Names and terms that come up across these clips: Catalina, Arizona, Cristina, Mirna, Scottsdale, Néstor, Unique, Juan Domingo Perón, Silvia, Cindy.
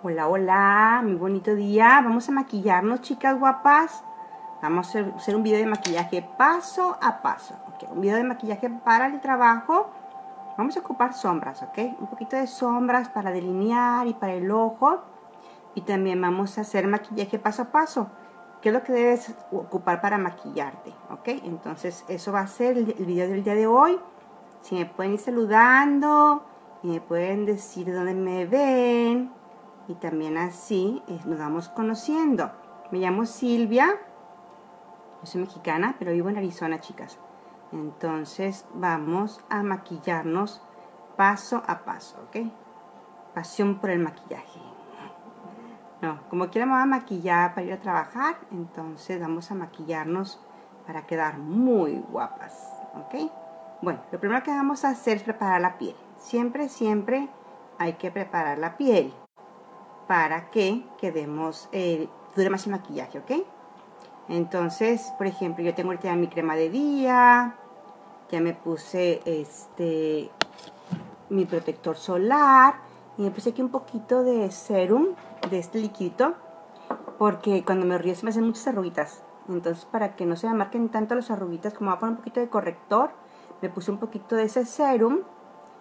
Hola, hola, muy bonito día. Vamos a maquillarnos, chicas guapas. Vamos a hacer un video de maquillaje paso a paso. Okay, un video de maquillaje para el trabajo. Vamos a ocupar sombras, ¿ok? Un poquito de sombras para delinear y para el ojo. Y también vamos a hacer maquillaje paso a paso. ¿Qué es lo que debes ocupar para maquillarte? ¿Ok? Entonces, eso va a ser el video del día de hoy. Si me pueden ir saludando y me pueden decir dónde me ven. Y también así nos vamos conociendo. Me llamo Silvia. Yo soy mexicana, pero vivo en Arizona, chicas. Entonces vamos a maquillarnos paso a paso, ¿ok? Pasión por el maquillaje. No, como quiera me voy a maquillar para ir a trabajar. Entonces vamos a maquillarnos para quedar muy guapas, ¿ok? Bueno, lo primero que vamos a hacer es preparar la piel. Siempre, siempre hay que preparar la piel para que quedemos, dure más el maquillaje, ¿ok? Entonces, por ejemplo, yo tengo ahorita mi crema de día, ya me puse mi protector solar, y me puse aquí un poquito de serum, de este líquido, porque cuando me río se me hacen muchas arruguitas. Entonces, para que no se me marquen tanto las arruguitas, como voy a poner un poquito de corrector, me puse un poquito de ese serum.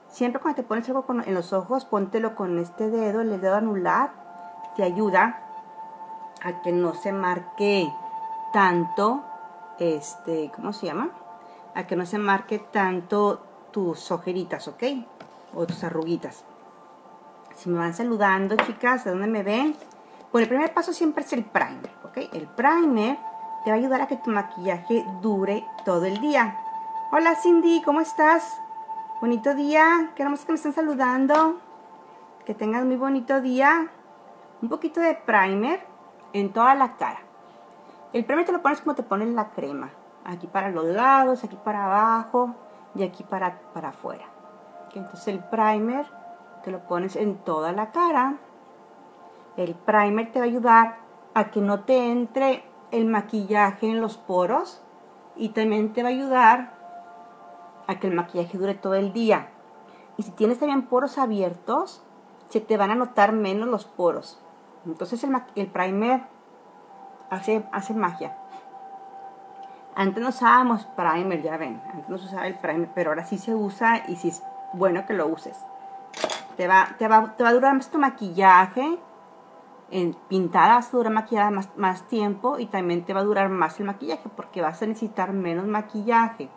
Siempre cuando te pones algo en los ojos, póntelo con este dedo, el dedo anular. Te ayuda a que no se marque tanto, ¿cómo se llama? A que no se marque tanto tus ojeritas, ¿ok? O tus arruguitas. Si me van saludando, chicas, ¿de dónde me ven? Bueno, el primer paso siempre es el primer, ¿ok? El primer te va a ayudar a que tu maquillaje dure todo el día. Hola, Cindy, ¿cómo estás? Bonito día, qué hermoso que me están saludando. Que tengan muy bonito día. Un poquito de primer en toda la cara. El primer te lo pones como te pones la crema. Aquí para los lados, aquí para abajo y aquí para afuera. Entonces el primer te lo pones en toda la cara. El primer te va a ayudar a que no te entre el maquillaje en los poros. Y también te va a ayudar a que el maquillaje dure todo el día. Y si tienes también poros abiertos, se te van a notar menos los poros. Entonces el primer hace magia. Antes no usábamos primer, ya ven. Antes no se usaba el primer, pero ahora sí se usa y sí es bueno que lo uses. Te va a durar más tu maquillaje. Pintada vas a durar maquillada más tiempo. Y también te va a durar más el maquillaje porque vas a necesitar menos maquillaje.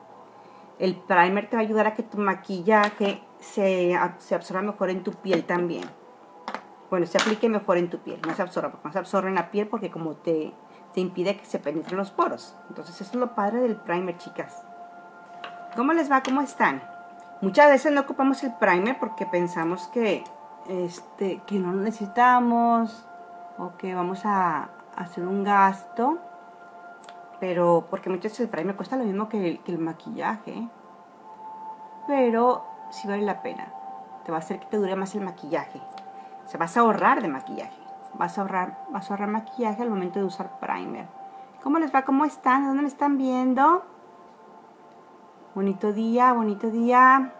El primer te va a ayudar a que tu maquillaje se absorba mejor en tu piel también. Bueno, se aplique mejor en tu piel, no se absorba, porque no se absorbe en la piel porque como te impide que se penetren los poros. Entonces eso es lo padre del primer, chicas. ¿Cómo les va? ¿Cómo están? Muchas veces no ocupamos el primer porque pensamos que no lo necesitamos o que vamos a hacer un gasto. Pero, porque muchas veces el primer cuesta lo mismo que el maquillaje. Pero sí vale la pena. Te va a hacer que te dure más el maquillaje. O sea, vas a ahorrar de maquillaje. Vas a ahorrar maquillaje al momento de usar primer. ¿Cómo les va? ¿Cómo están? ¿De dónde me están viendo? Bonito día, bonito día.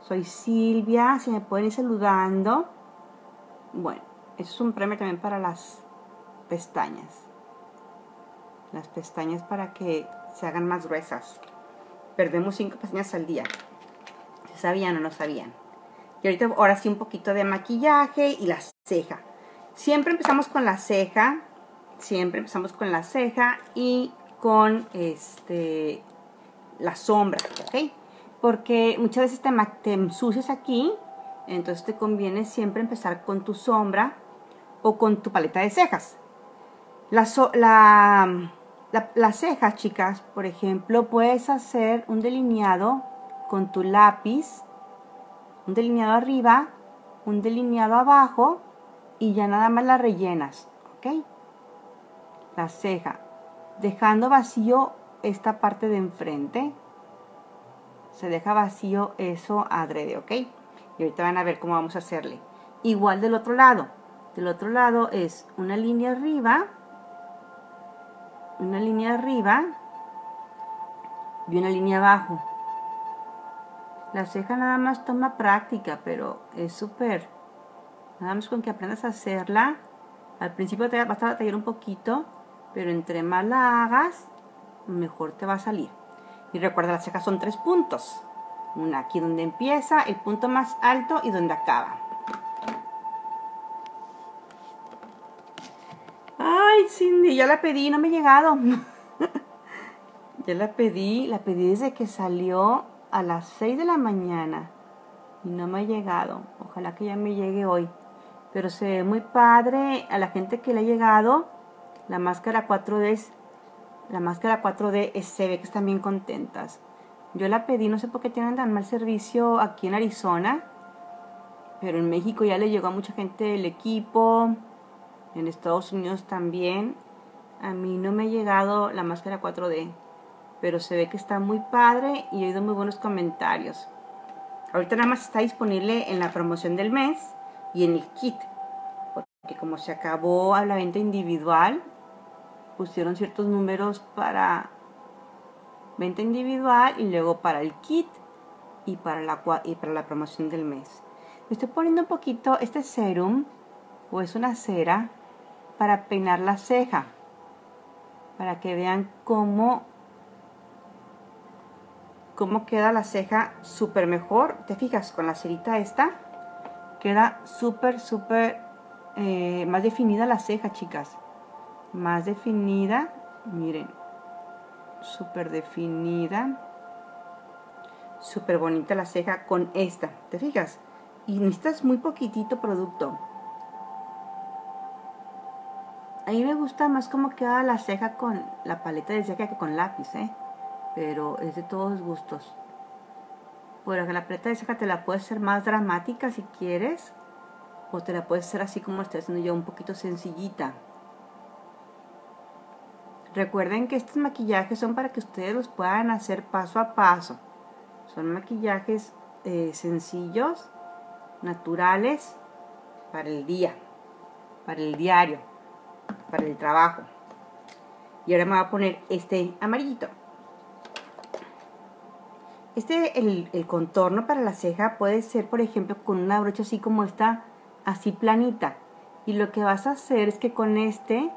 Soy Silvia. Si me pueden ir saludando. Bueno, eso es un primer también para las pestañas. Las pestañas para que se hagan más gruesas. Perdemos 5 pestañas al día. ¿Sabían o no sabían? Y ahorita, ahora sí, un poquito de maquillaje y la ceja. Siempre empezamos con la ceja. Siempre empezamos con la ceja y con la sombra, ¿ok? Porque muchas veces te ensucias aquí. Entonces te conviene siempre empezar con tu sombra o con tu paleta de cejas. Las cejas, chicas, por ejemplo, puedes hacer un delineado con tu lápiz, un delineado arriba, un delineado abajo y ya nada más la rellenas, ¿ok? La ceja, dejando vacío esta parte de enfrente, se deja vacío eso adrede, ¿ok? Y ahorita van a ver cómo vamos a hacerle. Igual del otro lado. Del otro lado es una línea arriba. Una línea arriba y una línea abajo. La ceja nada más toma práctica, pero es súper Nada más con que aprendas a hacerla. Al principio te vas a batallar un poquito, pero entre más la hagas, mejor te va a salir. Y recuerda, las cejas son 3 puntos. Una aquí donde empieza, el punto más alto y donde acaba. Ay, Cindy, ya la pedí, no me ha llegado. Ya la pedí desde que salió a las 6 de la mañana. Y no me ha llegado. Ojalá que ya me llegue hoy. Pero se ve muy padre a la gente que le ha llegado. La máscara 4D, se ve que están bien contentas. Yo la pedí, no sé por qué tienen tan mal servicio aquí en Arizona. Pero en México ya le llegó a mucha gente del equipo. En Estados Unidos también. A mí no me ha llegado la máscara 4D. Pero se ve que está muy padre y he oído muy buenos comentarios. Ahorita nada más está disponible en la promoción del mes y en el kit. Porque como se acabó a la venta individual, pusieron ciertos números para venta individual y luego para el kit y para la promoción del mes. Me estoy poniendo un poquito este serum, o es una cera, para peinar la ceja. Para que vean cómo queda la ceja súper mejor. Te fijas, con la cerita esta queda súper más definida la ceja, chicas, más definida, miren, súper definida, súper bonita la ceja con esta, te fijas, y necesitas muy poquitito producto. A mí me gusta más cómo queda la ceja con la paleta de ceja que con lápiz, pero es de todos gustos. Bueno, la paleta de ceja te la puedes hacer más dramática si quieres, o te la puedes hacer así como estoy haciendo yo, un poquito sencillita. Recuerden que estos maquillajes son para que ustedes los puedan hacer paso a paso. Son maquillajes sencillos, naturales, para el día, para el diario, para el trabajo. Y ahora me voy a poner este amarillito. El contorno para la ceja puede ser, por ejemplo, con una brocha así como esta, así planita. Y lo que vas a hacer es que con este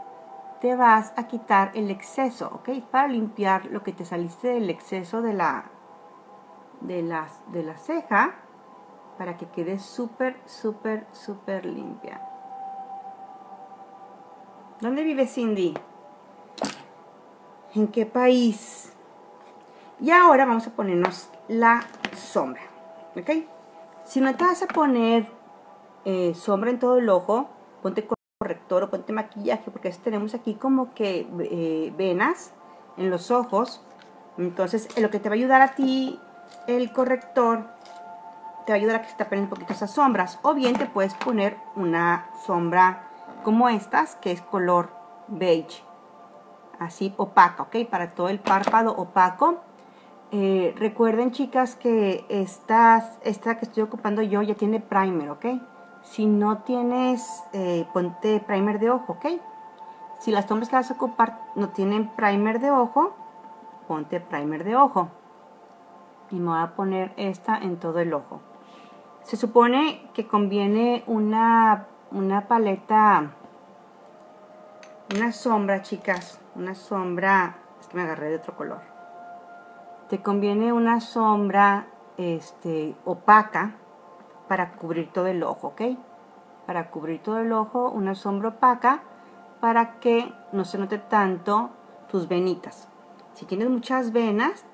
te vas a quitar el exceso, ¿ok? Para limpiar lo que te saliste del exceso de la ceja, para que quede súper limpia. ¿Dónde vive Cindy? ¿En qué país? Y ahora vamos a ponernos la sombra, ¿ok? Si no te vas a poner sombra en todo el ojo, ponte corrector o ponte maquillaje, porque tenemos aquí como que venas en los ojos. Entonces, lo que te va a ayudar a ti, el corrector, te va a ayudar a que se te apaguen un poquito esas sombras. O bien te puedes poner una sombra como estas, que es color beige, así opaca, ¿ok? Para todo el párpado opaco. Recuerden, chicas, que esta que estoy ocupando yo ya tiene primer, ¿ok? Si no tienes, ponte primer de ojo, ¿ok? Si las sombras que vas a ocupar no tienen primer de ojo, ponte primer de ojo. Y me voy a poner esta en todo el ojo. Se supone que conviene una paleta, una sombra, chicas, una sombra, es que me agarré de otro color. Te conviene una sombra opaca para cubrir todo el ojo, ¿ok? Para cubrir todo el ojo, una sombra opaca para que no se note tanto tus venitas. Si tienes muchas venas,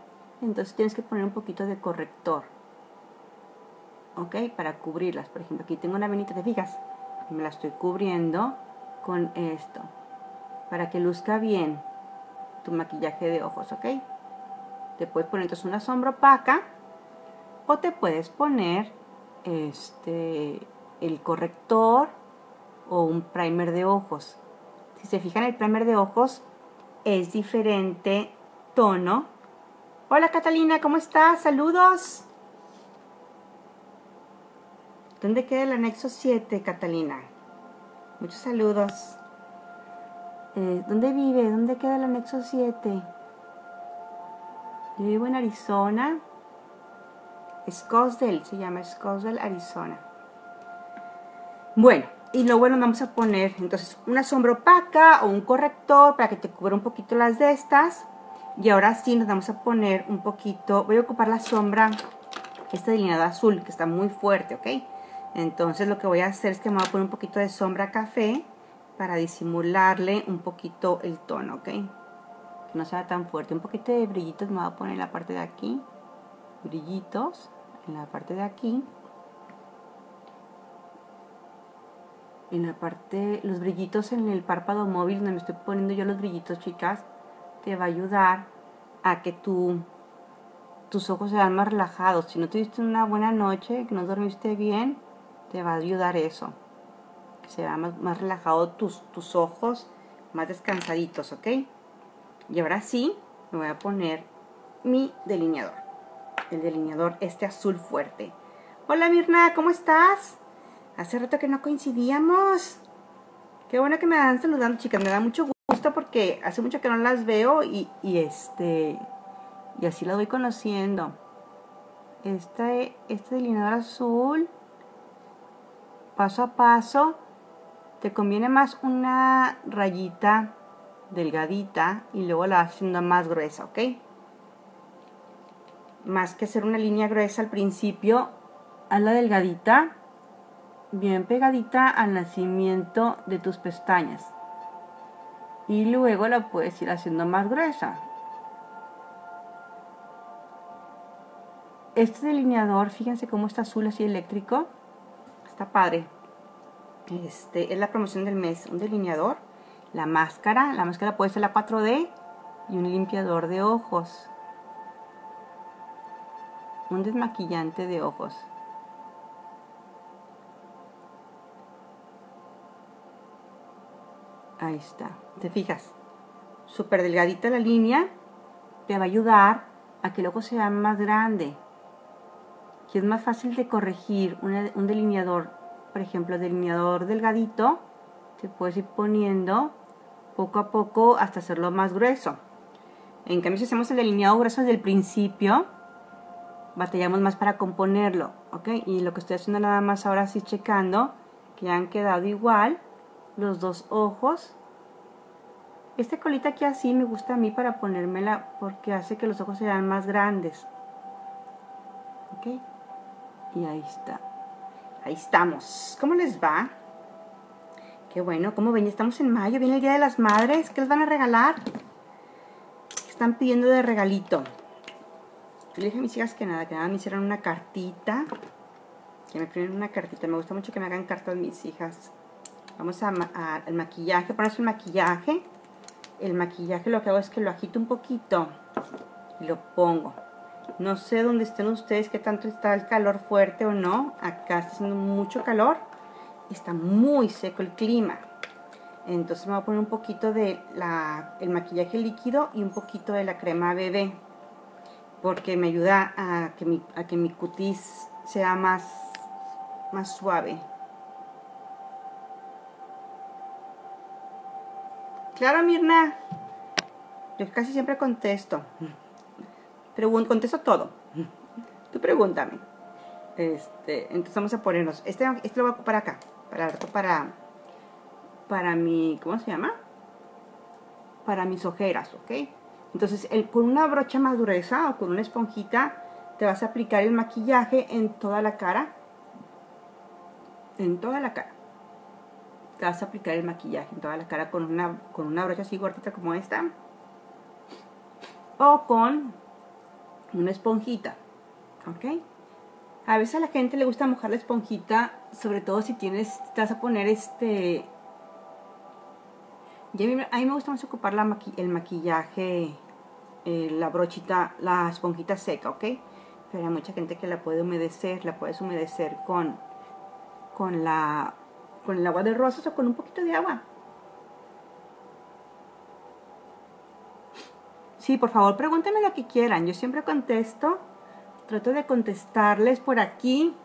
entonces tienes que poner un poquito de corrector, ¿ok? Para cubrirlas. Por ejemplo, aquí tengo una venita, ¿te fijas? Me la estoy cubriendo con esto para que luzca bien tu maquillaje de ojos, ¿ok? Te puedes poner entonces una sombra opaca o te puedes poner el corrector o un primer de ojos. Si se fijan, el primer de ojos es diferente tono. Hola, Catalina, ¿cómo estás? Saludos. ¿Dónde queda el anexo 7, Catalina? Muchos saludos. ¿Dónde vive? ¿Dónde queda el anexo 7? Yo vivo en Arizona, Scottsdale, se llama Scottsdale, Arizona. Bueno, y lo bueno, vamos a poner entonces una sombra opaca o un corrector para que te cubra un poquito las de estas. Y ahora sí nos vamos a poner un poquito, voy a ocupar la sombra, este delineado azul que está muy fuerte, ¿ok? Entonces lo que voy a hacer es que me voy a poner un poquito de sombra café para disimularle un poquito el tono, ¿ok? Que no sea tan fuerte. Un poquito de brillitos me voy a poner en la parte de aquí. Brillitos en la parte de aquí. En la parte, los brillitos en el párpado móvil donde me estoy poniendo yo los brillitos, chicas, te va a ayudar a que tus ojos sean más relajados. Si no tuviste una buena noche, que no dormiste bien, te va a ayudar eso, que se vean más relajados tus ojos, más descansaditos, ¿ok? Y ahora sí, me voy a poner mi delineador, el delineador este azul fuerte. Hola Mirna, ¿cómo estás? Hace rato que no coincidíamos. Qué bueno que me dan saludando, chicas, me da mucho gusto porque hace mucho que no las veo y así la voy conociendo. Este delineador azul, paso a paso, te conviene más una rayita delgadita y luego la vas haciendo más gruesa, ¿ok? Más que hacer una línea gruesa al principio, hazla delgadita, bien pegadita al nacimiento de tus pestañas. Y luego la puedes ir haciendo más gruesa. Este delineador, fíjense cómo está azul así eléctrico, está padre. Este es la promoción del mes, un delineador, la máscara puede ser la 4D y un limpiador de ojos, un desmaquillante de ojos. Ahí está, te fijas, súper delgadita la línea, te va a ayudar a que el ojo sea más grande. Que es más fácil de corregir un delineador, por ejemplo, delineador delgadito, te puedes ir poniendo poco a poco hasta hacerlo más grueso. En cambio, si hacemos el delineado grueso desde el principio, batallamos más para componerlo, ¿ok? Y lo que estoy haciendo nada más ahora sí checando que ya han quedado igual los dos ojos. Esta colita aquí así me gusta a mí para ponérmela porque hace que los ojos sean más grandes, ¿ok? Y ahí está, ahí estamos. ¿Cómo les va? Qué bueno, ¿cómo ven? Estamos en mayo, viene el Día de las Madres. ¿Qué les van a regalar? ¿Qué están pidiendo de regalito? Yo le dije a mis hijas que nada me hicieran una cartita, que me pidieron una cartita. Me gusta mucho que me hagan cartas mis hijas. Vamos al maquillaje, ponerse el maquillaje. El maquillaje lo que hago es que lo agito un poquito y lo pongo. No sé dónde estén ustedes, qué tanto está el calor fuerte o no. Acá está haciendo mucho calor. Está muy seco el clima. Entonces me voy a poner un poquito de el maquillaje líquido y un poquito de la crema bebé. Porque me ayuda a que mi cutis sea más suave. Claro, Mirna. Yo casi siempre contesto. Contesto todo. Tú pregúntame. Entonces vamos a ponernos. Este lo voy a ocupar acá. Para mi. ¿Cómo se llama? Para mis ojeras, ¿ok? Entonces, con una brocha más gruesa o con una esponjita, te vas a aplicar el maquillaje en toda la cara. En toda la cara. Te vas a aplicar el maquillaje en toda la cara con una brocha así gordita como esta. O con una esponjita, ¿ok? A veces a la gente le gusta mojar la esponjita, sobre todo si te vas a poner a mí me gusta más ocupar el maquillaje, la brochita, la esponjita seca, ¿ok? Pero hay mucha gente que la puedes humedecer con el agua de rosas o con un poquito de agua. Sí, por favor, pregúntenme lo que quieran. Yo siempre contesto. Trato de contestarles por aquí.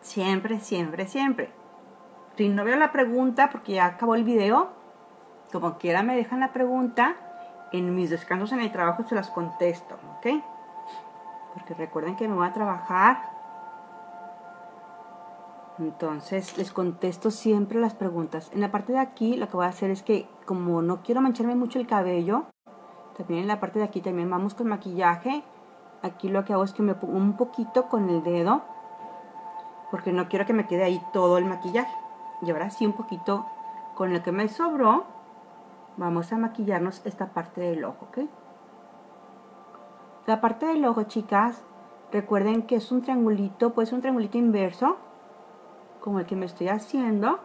Siempre, siempre, siempre. Si no veo la pregunta porque ya acabó el video, como quiera me dejan la pregunta. En mis descansos en el trabajo se las contesto, ¿ok? Porque recuerden que me voy a trabajar Entonces les contesto siempre las preguntas. En la parte de aquí lo que voy a hacer es que, como no quiero mancharme mucho el cabello, también en la parte de aquí también vamos con maquillaje. Aquí lo que hago es que me pongo un poquito con el dedo, porque no quiero que me quede ahí todo el maquillaje. Y ahora sí, un poquito con lo que me sobró, vamos a maquillarnos esta parte del ojo, ¿ok? La parte del ojo, chicas, recuerden que es un triangulito, puede ser un triangulito inverso, como el que me estoy haciendo,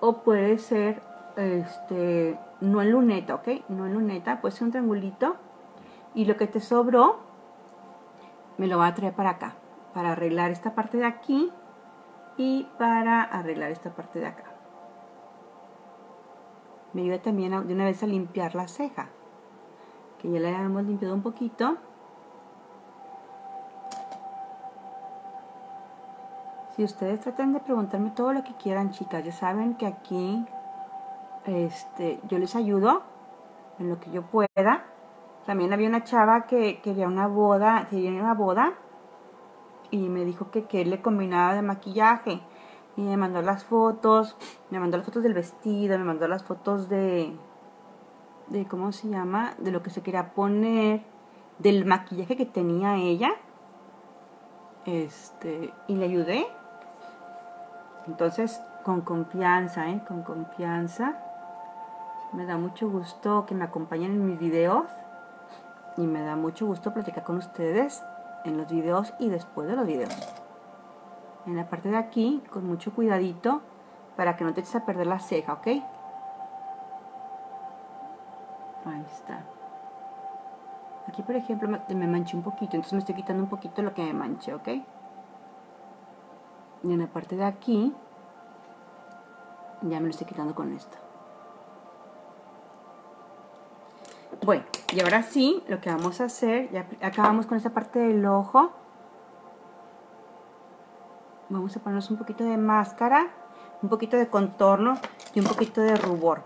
o puede ser, no en luneta, ¿ok? No en luneta, puede ser un triangulito, y lo que te sobró, me lo voy a traer para acá, para arreglar esta parte de aquí, y para arreglar esta parte de acá. Me ayuda también de una vez a limpiar la ceja, que ya la hemos limpiado un poquito. Si ustedes tratan de preguntarme todo lo que quieran, chicas, ya saben que aquí yo les ayudo en lo que yo pueda. También había una chava que quería una boda, y me dijo que qué le combinaba de maquillaje, y me mandó las fotos, del vestido, me mandó las fotos de ¿cómo se llama?, de lo que se quería poner, del maquillaje que tenía ella, y le ayudé. Entonces, con confianza, con confianza, me da mucho gusto que me acompañen en mis videos, y me da mucho gusto platicar con ustedes en los videos y después de los videos. En la parte de aquí, con mucho cuidadito, para que no te eches a perder la ceja, ¿ok? Ahí está. Aquí, por ejemplo, me manché un poquito, entonces me estoy quitando un poquito lo que me manché, ¿ok? Y en la parte de aquí, ya me lo estoy quitando con esto. Bueno, y ahora sí, lo que vamos a hacer, ya acabamos con esta parte del ojo. Vamos a ponernos un poquito de máscara, un poquito de contorno y un poquito de rubor.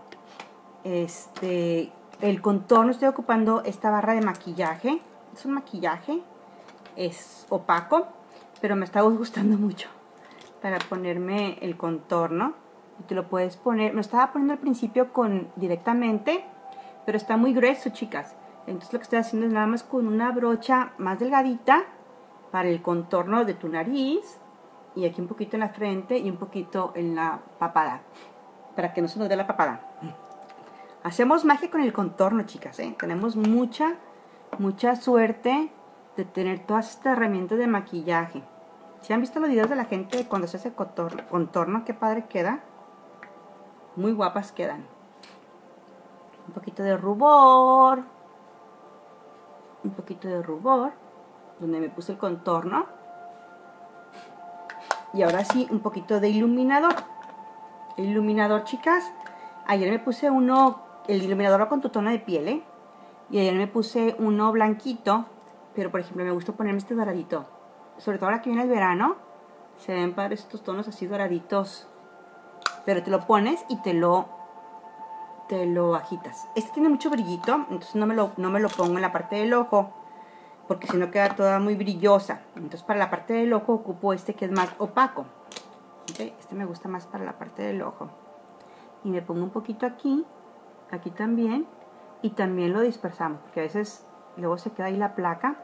El contorno, estoy ocupando esta barra de maquillaje. Es un maquillaje, es opaco, pero me está gustando mucho para ponerme el contorno. Y te lo puedes poner, me lo estaba poniendo al principio directamente, pero está muy grueso, chicas. Entonces lo que estoy haciendo es nada más con una brocha más delgadita para el contorno de tu nariz, y aquí un poquito en la frente y un poquito en la papada, para que no se nos dé la papada. Hacemos magia con el contorno, chicas, ¿eh? Tenemos mucha suerte de tener todas estas herramientas de maquillaje. Si han visto los videos de la gente cuando se hace contorno, qué padre queda. Muy guapas quedan. Un poquito de rubor. Un poquito de rubor. Donde me puse el contorno. Y ahora sí, un poquito de iluminador. El iluminador, chicas. Ayer me puse uno, el iluminador con tu tono de piel, ¿eh? Y ayer me puse uno blanquito, pero por ejemplo me gusta ponerme este doradito. Sobre todo ahora que viene el verano, se ven padres estos tonos así doraditos. Pero te lo pones y te lo agitas. Este tiene mucho brillito, entonces no me lo pongo en la parte del ojo, porque si no queda toda muy brillosa. Entonces para la parte del ojo ocupo este que es más opaco. ¿Okay? Este me gusta más para la parte del ojo. Y me pongo un poquito aquí, aquí también, y también lo dispersamos, porque a veces luego se queda ahí la placa,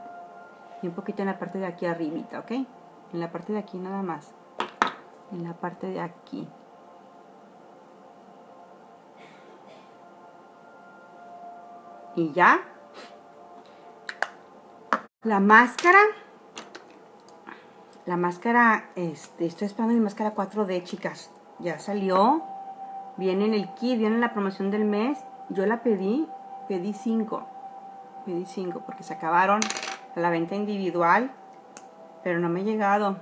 y un poquito en la parte de aquí arribita, ¿ok? En la parte de aquí nada más, en la parte de aquí. Y ya, la máscara, estoy esperando mi máscara 4D, chicas, ya salió. Viene en el kit, viene en la promoción del mes. Yo la pedí 5. Pedí 5 porque se acabaron a la venta individual. Pero no me ha llegado.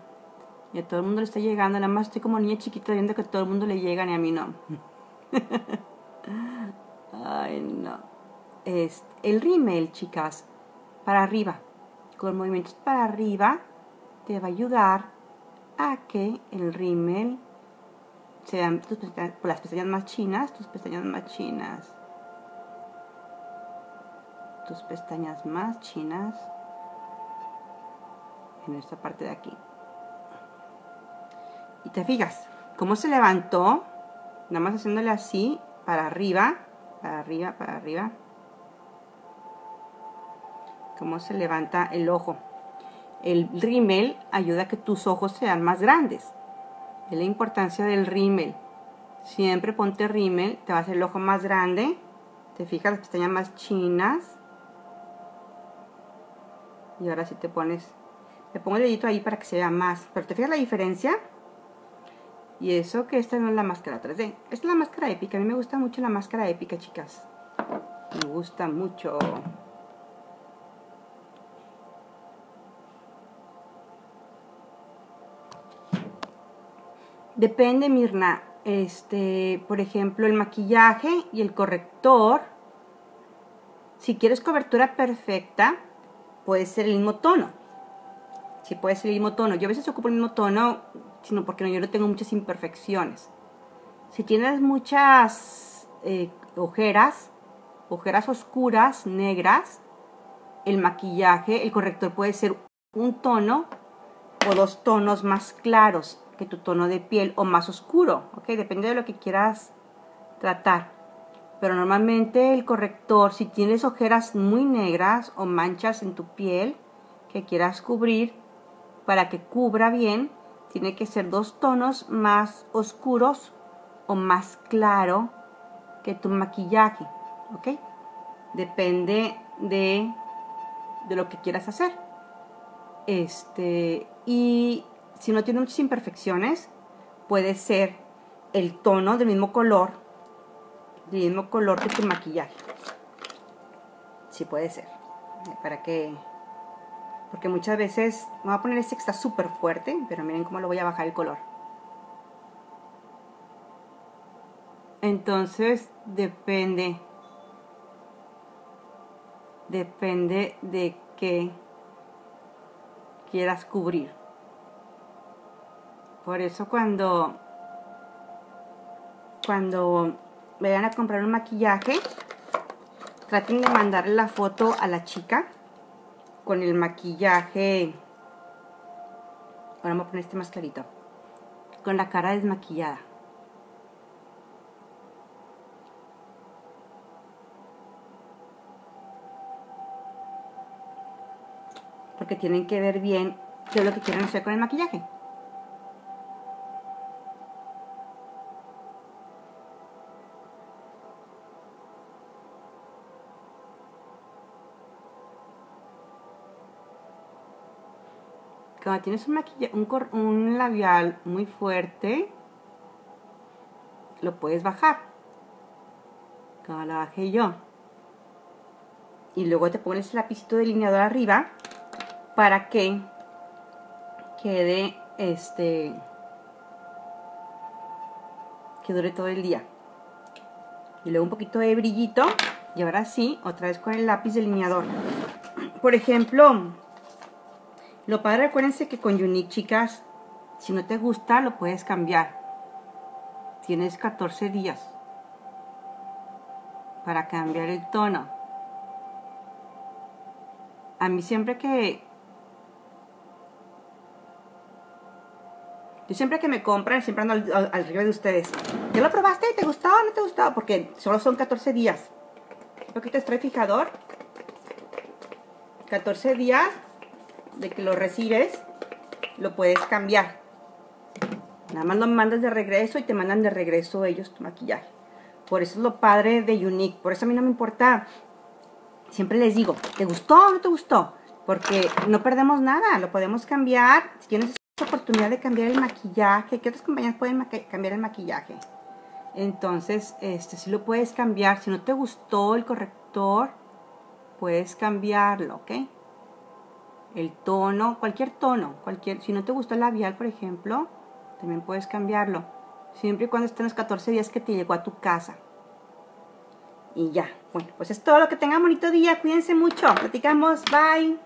Y a todo el mundo le está llegando. Nada más estoy como niña chiquita viendo que a todo el mundo le llegan y a mí no. Ay, no. El rímel, chicas, para arriba. Con movimientos para arriba te va a ayudar a que el rímel sean tus pestañas, las pestañas más chinas, en esta parte de aquí. Y te fijas cómo se levantó, nada más haciéndole así, para arriba, para arriba, para arriba. Cómo se levanta el ojo. El rímel ayuda a que tus ojos sean más grandes. Es la importancia del rímel. Siempre ponte rímel, te va a hacer el ojo más grande. Te fijas las pestañas más chinas. Y ahora sí te pones... Te pongo el dedito ahí para que se vea más. Pero te fijas la diferencia. Y eso que esta no es la máscara 3D. Esta es la máscara épica. A mí me gusta mucho la máscara épica, chicas. Me gusta mucho. Depende, Mirna. Por ejemplo, el maquillaje y el corrector. Si quieres cobertura perfecta, puede ser el mismo tono. Sí, puede ser el mismo tono. Yo a veces ocupo el mismo tono, sino porque yo no tengo muchas imperfecciones. Si tienes muchas ojeras oscuras, negras, el maquillaje, el corrector puede ser un tono o dos tonos más claros que tu tono de piel o más oscuro, ¿ok? Depende de lo que quieras tratar. Pero normalmente el corrector, si tienes ojeras muy negras o manchas en tu piel que quieras cubrir, para que cubra bien, tiene que ser dos tonos más oscuros o más claro que tu maquillaje, ¿ok? Depende de lo que quieras hacer. Y si no tiene muchas imperfecciones, puede ser el tono del mismo color que tu maquillaje. Sí, puede ser. Para que... Porque muchas veces... Me voy a poner este que está súper fuerte, pero miren cómo lo voy a bajar el color. Entonces, depende. Depende de qué quieras cubrir. Por eso cuando vayan a comprar un maquillaje, traten de mandarle la foto a la chica con el maquillaje. Ahora vamos a poner este más clarito, con la cara desmaquillada. Porque tienen que ver bien qué es lo que quieren hacer con el maquillaje. Cuando tienes un labial muy fuerte, lo puedes bajar, como la bajé yo, y luego te pones el lapicito delineador arriba para que quede que dure todo el día, y luego un poquito de brillito, y ahora sí, otra vez con el lápiz delineador. Por ejemplo, lo padre, recuérdense que con Unique, chicas, si no te gusta, lo puedes cambiar. Tienes 14 días para cambiar el tono. A mí siempre que... Yo siempre que me compran, siempre ando al río de ustedes. ¿Ya lo probaste? ¿Te gustó o no te gustó? Porque solo son 14 días. Un poquito extrae fijador. 14 días. De que lo recibes, lo puedes cambiar. Nada más lo mandas de regreso y te mandan de regreso ellos tu maquillaje. Por eso es lo padre de Unique. Por eso a mí no me importa. Siempre les digo, ¿te gustó o no te gustó? Porque no perdemos nada, lo podemos cambiar. Si tienes esa oportunidad de cambiar el maquillaje, ¿qué otras compañías pueden cambiar el maquillaje? Entonces, si lo puedes cambiar. Si no te gustó el corrector, puedes cambiarlo, ¿ok? El tono, cualquier tono, si no te gustó el labial, por ejemplo, también puedes cambiarlo. Siempre y cuando estén los 14 días que te llegó a tu casa. Y ya, bueno, pues es todo lo que tengan. Bonito día, cuídense mucho. Platicamos, bye.